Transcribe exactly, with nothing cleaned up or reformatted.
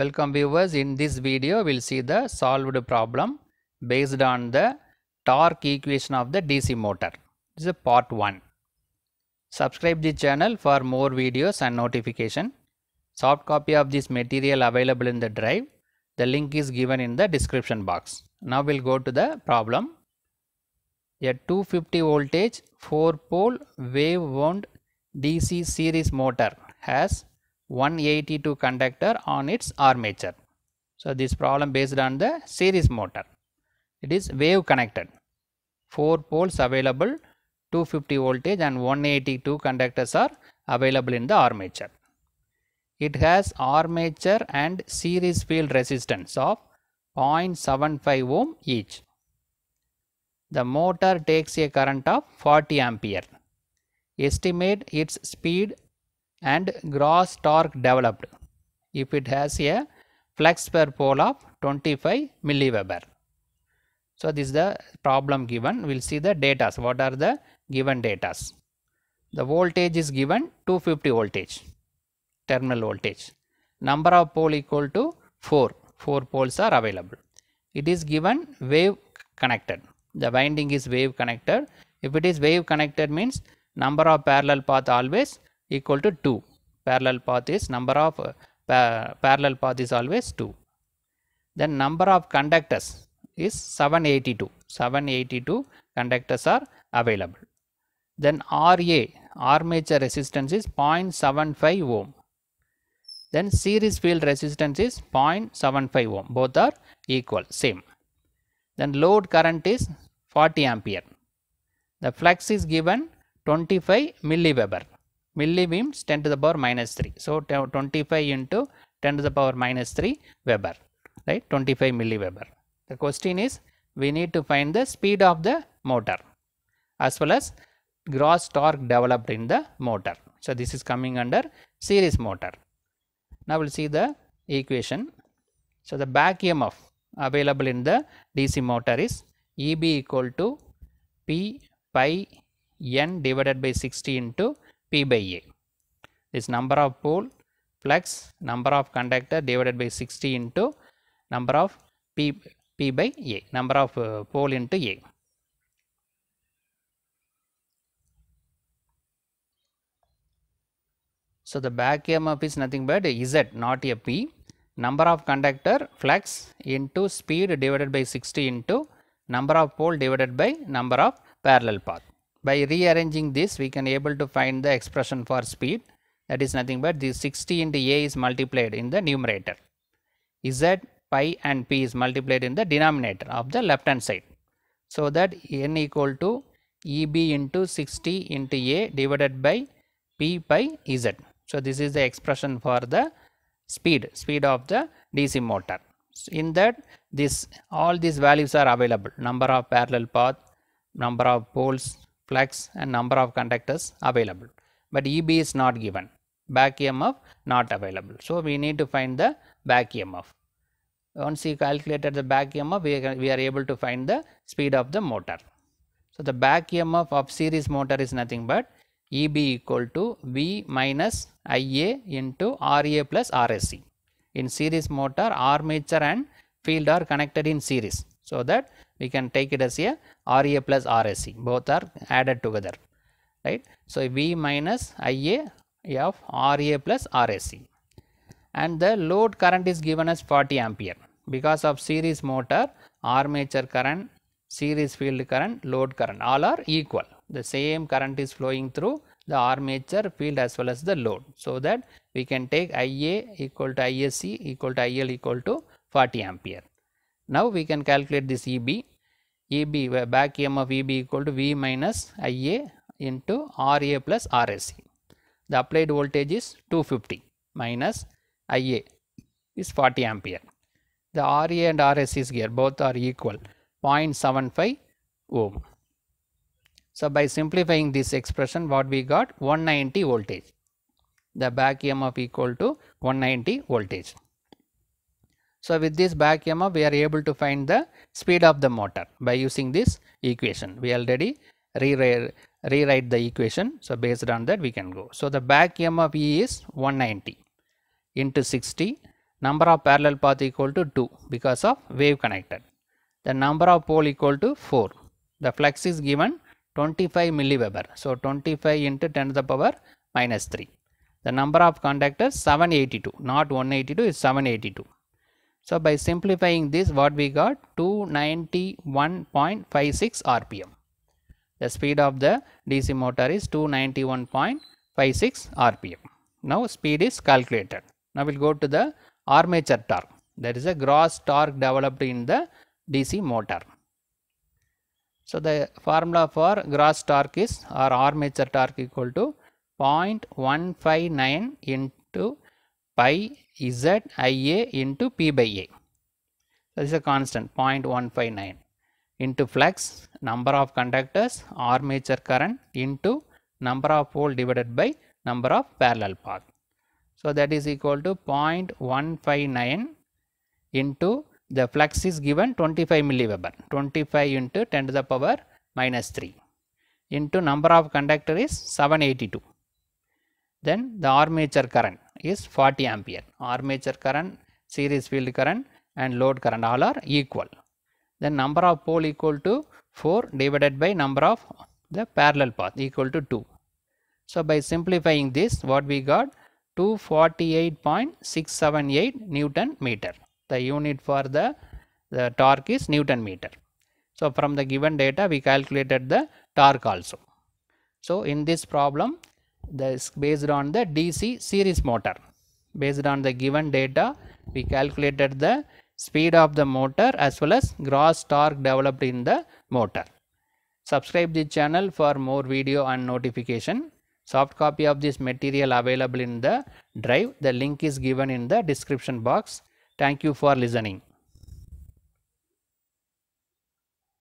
Welcome viewers, in this video we will see the solved problem based on the torque equation of the D C motor. This is part one. Subscribe the channel for more videos and notification. Soft copy of this material available in the drive. The link is given in the description box. Now we will go to the problem. A two fifty voltage four pole wave wound D C series motor has one eighty-two conductor on its armature. So this problem based on the series motor. It is wave connected, four poles available, two fifty voltage and one eighty-two conductors are available in the armature. It has armature and series field resistance of zero point seven five ohm each. The motor takes a current of forty ampere. Estimate its speed and gross torque developed if it has a flux per pole of twenty-five milliweber. So this is the problem given. We will see the data. What are the given data? The voltage is given two fifty voltage, terminal voltage. Number of pole equal to four. four poles are available. It is given wave connected. The winding is wave connected. If it is wave connected means number of parallel path always equal to two. Parallel path is number of uh, pa parallel path is always two. Then number of conductors is seven eighty-two. seven eighty-two conductors are available. Then R A, armature resistance, is zero point seven five ohm. Then series field resistance is zero point seven five ohm. Both are equal, same. Then load current is forty ampere. The flux is given twenty-five milliweber. Milli means ten to the power minus three. So twenty-five into ten to the power minus three Weber, right? twenty-five milliweber. The question is, we need to find the speed of the motor as well as gross torque developed in the motor. So this is coming under series motor. Now we will see the equation. So the back E M F available in the D C motor is E B equal to P pi N divided by sixty into P by A. This number of pole, flux, number of conductor divided by sixty into number of P, P by A, number of uh, pole into A. So the back E M F is nothing but Z, not a P. Number of conductor, flux into speed divided by sixty into number of pole divided by number of parallel path. By rearranging this, we can able to find the expression for speed. That is nothing but the sixty into A is multiplied in the numerator. Z, pi and P is multiplied in the denominator of the left hand side. So that N equal to E B into sixty into A divided by P pi Z. So this is the expression for the speed, speed of the D C motor. In that, this all these values are available. Number of parallel path, number of poles, flux and number of conductors available, but E B is not given, back E M F not available. So we need to find the back E M F. Once you calculated the back E M F, we are, we are able to find the speed of the motor. So the back E M F of series motor is nothing but E B equal to V minus I A into R A plus R S C. In series motor, armature and field are connected in series, so that we can take it as a R A plus R S C, both are added together, right? So V minus I A of R A plus R S C. And the load current is given as forty ampere. Because of series motor, armature current, series field current, load current, all are equal. The same current is flowing through the armature, field as well as the load. So that we can take I A equal to I S C equal to I L equal to forty ampere. Now we can calculate this E B. E B, where back E M F of E B equal to V minus I A into R A plus R S C. The applied voltage is two fifty minus I A is forty ampere. The R A and R S C is here, both are equal, zero point seven five ohm. So by simplifying this expression, what we got? one ninety voltage. The back E M F of equal to one ninety voltage. So with this back E M F, we are able to find the speed of the motor by using this equation. We already rewrite, rewrite the equation. So based on that, we can go. So the back E M F of E is one ninety into sixty number of parallel path equal to two because of wave connected. The number of pole equal to four. The flux is given twenty-five milliweber. So twenty-five into ten to the power minus three. The number of conductors seven eighty-two, not one eighty-two, is seven eighty-two. So by simplifying this, what we got? two ninety-one point five six R P M. The speed of the D C motor is two ninety-one point five six R P M. Now speed is calculated. Now we will go to the armature torque. That is a gross torque developed in the D C motor. So the formula for gross torque is, or armature torque, equal to zero point one five nine into pi Z Ia into P by A. That is a constant zero point one five nine. Into flux, number of conductors, armature current, into number of pole divided by number of parallel path. So that is equal to zero point one five nine into, the flux is given twenty-five milliweber, twenty-five into ten to the power minus three, into number of conductor is seven eighty-two. Then the armature current is forty ampere. Armature current, series field current and load current all are equal. Then number of pole equal to four divided by number of the parallel path equal to two. So by simplifying this, what we got? two forty-eight point six seven eight Newton meter. The unit for the, the torque is Newton meter. So from the given data we calculated the torque also. So in this problem, this based on the D C series motor, based on the given data, we calculated the speed of the motor as well as gross torque developed in the motor. Subscribe the channel for more video and notification. Soft copy of this material available in the drive. The link is given in the description box. Thank you for listening.